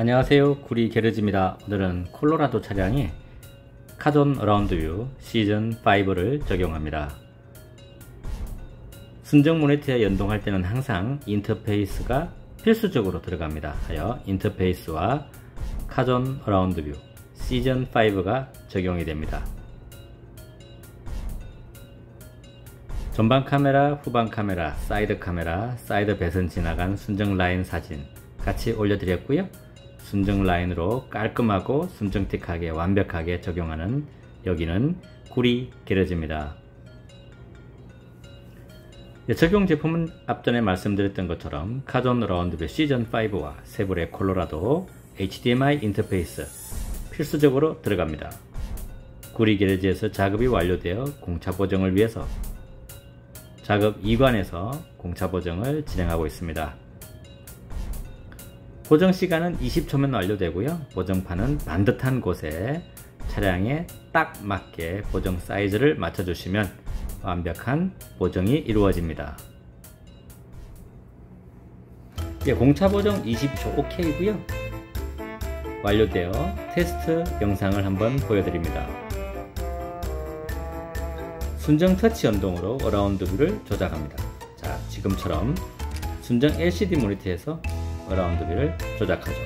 안녕하세요, 구리 게르지입니다. 오늘은 콜로라도 차량에 카존 어라운드 뷰 시즌5를 적용합니다. 순정 모니터에 연동할 때는 항상 인터페이스가 필수적으로 들어갑니다. 하여 인터페이스와 카존 어라운드 뷰 시즌5가 적용이 됩니다. 전방 카메라, 후방 카메라, 사이드 카메라, 사이드 배선 지나간 순정 라인 사진 같이 올려드렸고요. 순정 라인으로 깔끔하고 순정틱하게 완벽하게 적용하는 여기는 구리 게러지입니다. 적용 제품은 앞전에 말씀드렸던 것처럼 카존 어라운드 뷰 시즌5와 세브레 콜로라도 HDMI 인터페이스 필수적으로 들어갑니다. 구리 게러지에서 작업이 완료되어 공차 보정을 위해서 작업 2관에서 공차 보정을 진행하고 있습니다. 보정 시간은 20초면 완료되고요. 보정판은 반듯한 곳에 차량에 딱 맞게 보정 사이즈를 맞춰주시면 완벽한 보정이 이루어집니다. 예, 공차 보정 20초 오케이고요. 완료되어 테스트 영상을 한번 보여드립니다. 순정 터치 연동으로 어라운드 뷰를 조작합니다. 자, 지금처럼 순정 LCD 모니터에서 어라운드 뷰를 조작하죠.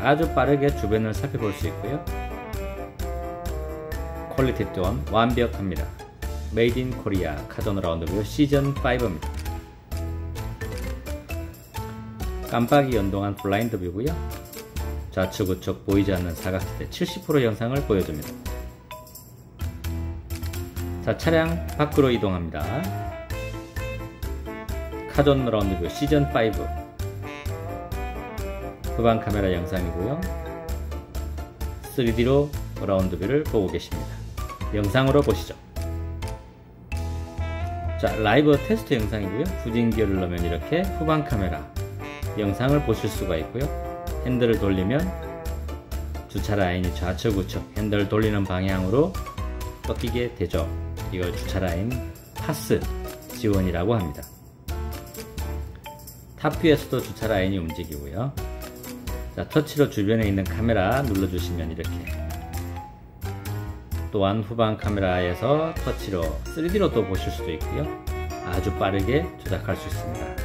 아주 빠르게 주변을 살펴볼 수 있고요. 퀄리티 또한 완벽합니다. 메이드 인 코리아 카존 어라운드 뷰 시즌5입니다. 깜빡이 연동한 블라인드 뷰고요. 좌측 우측 보이지 않는 사각지대 70% 영상을 보여줍니다. 자, 차량 밖으로 이동합니다. 카존 어라운드 뷰 시즌5 후방 카메라 영상이고요. 3D로 어라운드 뷰를 보고 계십니다. 영상으로 보시죠. 자, 라이브 테스트 영상이고요. 후진기어를 넣으면 이렇게 후방 카메라 영상을 보실 수가 있고요. 핸들을 돌리면 주차 라인이 좌측 우측 핸들 돌리는 방향으로 꺾이게 되죠. 이걸 주차 라인 파스 지원이라고 합니다. 탑뷰에서도 주차 라인이 움직이고요. 자, 터치로 주변에 있는 카메라 눌러주시면 이렇게 또한 후방 카메라에서 터치로 3D로 또 보실 수도 있고요. 아주 빠르게 조작할 수 있습니다.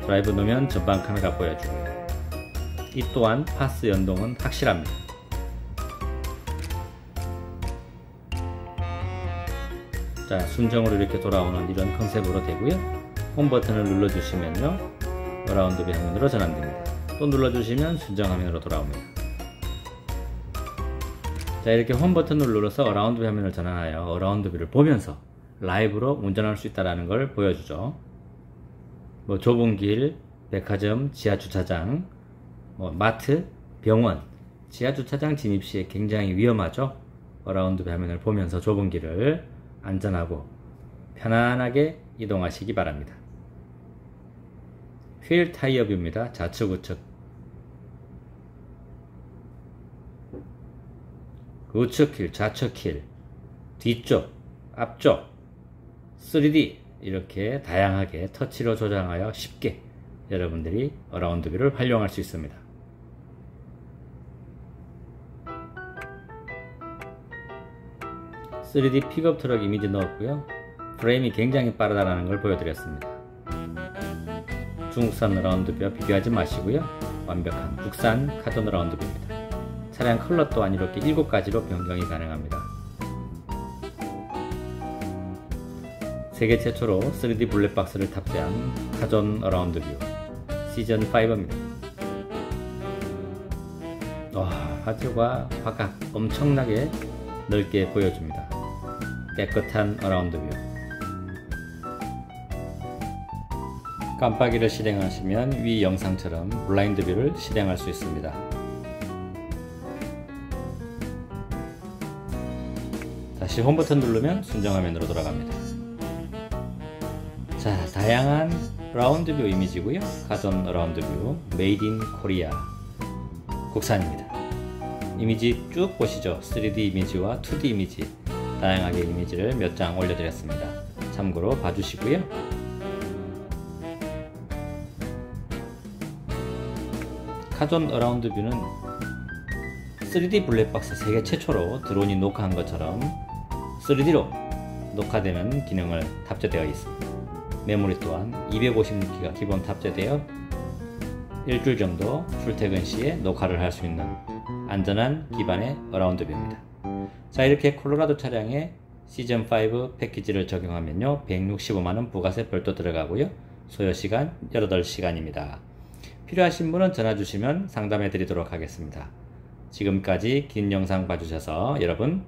드라이브 놓으면 전방 카메라 보여주고요. 이 또한 파스 연동은 확실합니다. 자, 순정으로 이렇게 돌아오는 이런 컨셉으로 되고요. 홈 버튼을 눌러주시면요. 어라운드 뷰 화면으로 전환됩니다. 또 눌러주시면 순정 화면으로 돌아옵니다. 자, 이렇게 홈 버튼을 눌러서 어라운드 뷰 화면을 전환하여 어라운드 뷰를 보면서 라이브로 운전할 수 있다는 걸 보여주죠. 뭐 좁은 길, 백화점, 지하주차장, 뭐 마트, 병원, 지하주차장 진입시에 굉장히 위험하죠. 어라운드 뷰 화면을 보면서 좁은 길을 안전하고 편안하게 이동하시기 바랍니다. 휠 타이어 뷰입니다. 좌측 우측 우측 힐, 좌측 힐, 뒤쪽, 앞쪽 3D 이렇게 다양하게 터치로 조정하여 쉽게 여러분들이 어라운드 뷰를 활용할 수 있습니다. (3D) 픽업 트럭 이미지 넣었고요. 프레임이 굉장히 빠르다는 걸 보여드렸습니다. 중국산 어라운드뷰와 비교하지 마시고요. 완벽한 국산 카존 어라운드뷰입니다. 차량 컬러 또한 이렇게 7가지로 변경이 가능합니다. 세계 최초로 3D 블랙박스를 탑재한 카존 어라운드뷰 시즌5입니다. 와, 화질과 화각 엄청나게 넓게 보여줍니다. 깨끗한 어라운드뷰. 깜빡이를 실행하시면 위 영상처럼 블라인드 뷰를 실행할 수 있습니다. 다시 홈 버튼 누르면 순정 화면으로 돌아갑니다. 자, 다양한 라운드 뷰 이미지고요. 카존 어라운드 뷰 메이드 인 코리아 국산입니다. 이미지 쭉 보시죠. 3D 이미지와 2D 이미지 다양하게 이미지를 몇 장 올려드렸습니다. 참고로 봐주시고요. 카존 어라운드 뷰는 3D 블랙박스 세계 최초로 드론이 녹화한 것처럼 3D로 녹화되는 기능을 탑재되어 있습니다. 메모리 또한 256기가 기본 탑재되어 일주일 정도 출퇴근 시에 녹화를 할 수 있는 안전한 기반의 어라운드 뷰입니다. 자, 이렇게 콜로라도 차량에 시즌5 패키지를 적용하면요 165만원 부가세 별도 들어가고요, 소요시간 18시간입니다 필요하신 분은 전화주시면 상담해 드리도록 하겠습니다. 지금까지 긴 영상 봐주셔서 여러분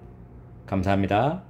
감사합니다.